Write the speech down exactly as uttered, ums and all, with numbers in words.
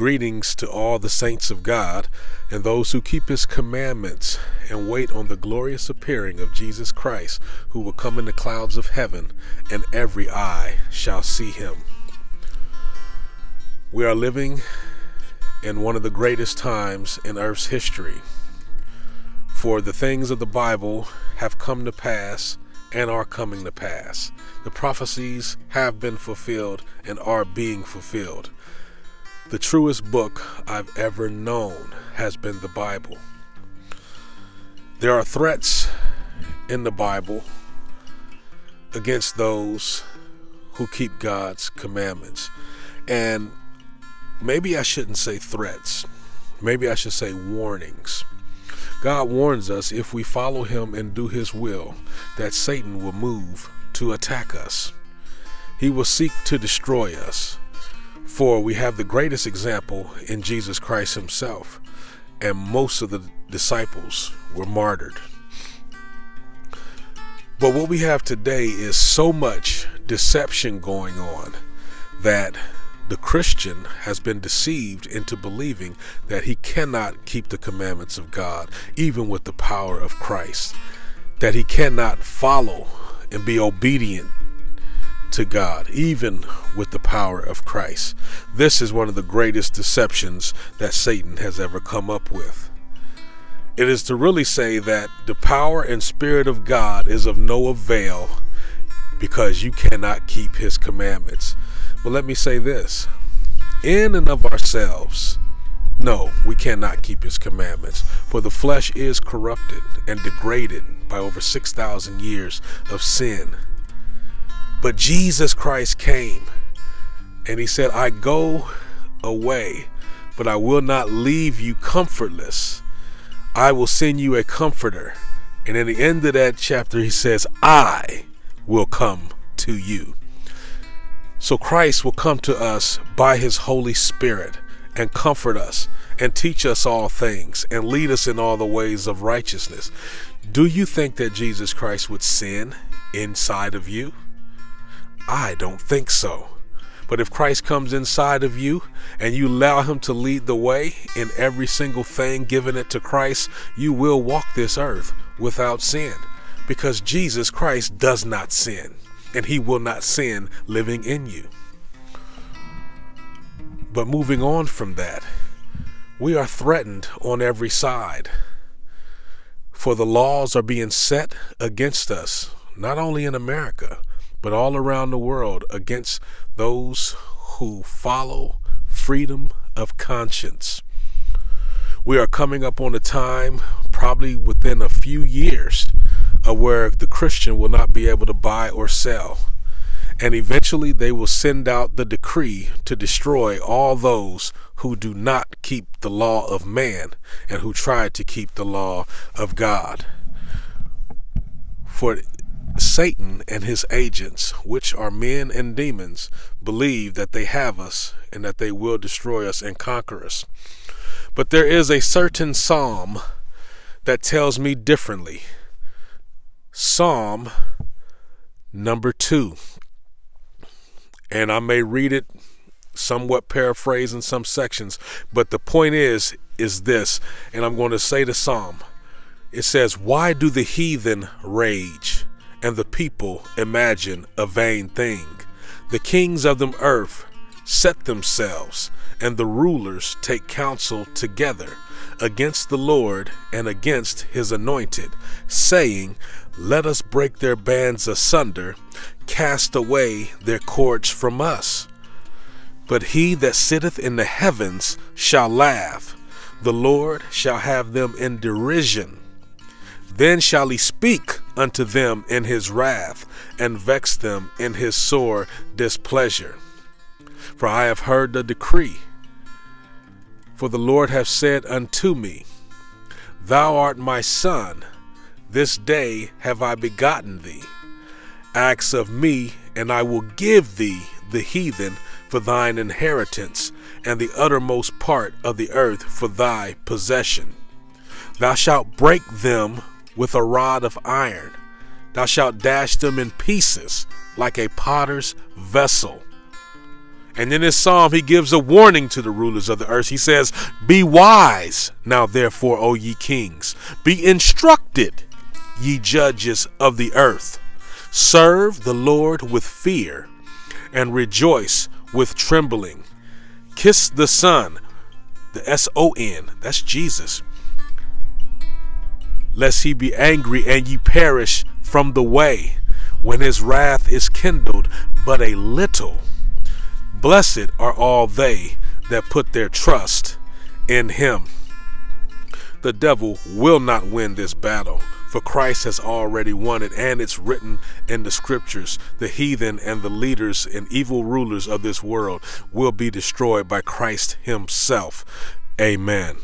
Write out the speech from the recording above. Greetings to all the saints of God and those who keep his commandments and wait on the glorious appearing of Jesus Christ, who will come in the clouds of heaven, and every eye shall see him. We are living in one of the greatest times in earth's history, for the things of the Bible have come to pass and are coming to pass. The prophecies have been fulfilled and are being fulfilled. The truest book I've ever known has been the Bible. There are threats in the Bible against those who keep God's commandments. And maybe I shouldn't say threats. Maybe I should say warnings. God warns us, if we follow him and do his will, that Satan will move to attack us. He will seek to destroy us, for we have the greatest example in Jesus Christ himself, and most of the disciples were martyred. But what we have today is so much deception going on that the Christian has been deceived into believing that he cannot keep the commandments of God, even with the power of Christ, that he cannot follow and be obedient to God, even with the power of Christ. This is one of the greatest deceptions that Satan has ever come up with. It is to really say that the power and spirit of God is of no avail because you cannot keep his commandments. But let me say this, in and of ourselves, no, we cannot keep his commandments, for the flesh is corrupted and degraded by over six thousand years of sin. But Jesus Christ came and he said, I go away, but I will not leave you comfortless. I will send you a comforter. And in the end of that chapter, he says, I will come to you. So Christ will come to us by his Holy Spirit and comfort us and teach us all things and lead us in all the ways of righteousness. Do you think that Jesus Christ would sin inside of you? I don't think so. But if Christ comes inside of you and you allow him to lead the way in every single thing, giving it to Christ, you will walk this earth without sin, because Jesus Christ does not sin. And he will not sin living in you. But moving on from that, we are threatened on every side, for the laws are being set against us, not only in America, but all around the world, against those who follow freedom of conscience. We are coming up on a time, probably within a few years, where the Christian will not be able to buy or sell, and eventually they will send out the decree to destroy all those who do not keep the law of man and who try to keep the law of God. For Satan and his agents, which are men and demons, believe that they have us and that they will destroy us and conquer us. But there is a certain psalm that tells me differently. Psalm number two, and I may read it somewhat paraphrased in some sections, but the point is is this, and I'm going to say the psalm. It says, why do the heathen rage and the people imagine a vain thing? The kings of the earth set themselves, and the rulers take counsel together against the Lord and against his anointed, saying, let us break their bands asunder, cast away their cords from us. But he that sitteth in the heavens shall laugh, the Lord shall have them in derision. Then shall he speak unto them in his wrath, and vex them in his sore displeasure. For I have heard the decree, for the Lord hath said unto me, thou art my son, this day have I begotten thee. Ask of me, and I will give thee the heathen for thine inheritance, and the uttermost part of the earth for thy possession. Thou shalt break them with a rod of iron, thou shalt dash them in pieces like a potter's vessel. And in this psalm, he gives a warning to the rulers of the earth. He says, "Be wise now, therefore, O ye kings, be instructed, ye judges of the earth. Serve the Lord with fear and rejoice with trembling. Kiss the Son," the S O N, that's Jesus, "lest he be angry and ye perish from the way, when his wrath is kindled but a little. Blessed are all they that put their trust in him." The devil will not win this battle, for Christ has already won it, and it's written in the scriptures. The heathen and the leaders and evil rulers of this world will be destroyed by Christ himself. Amen.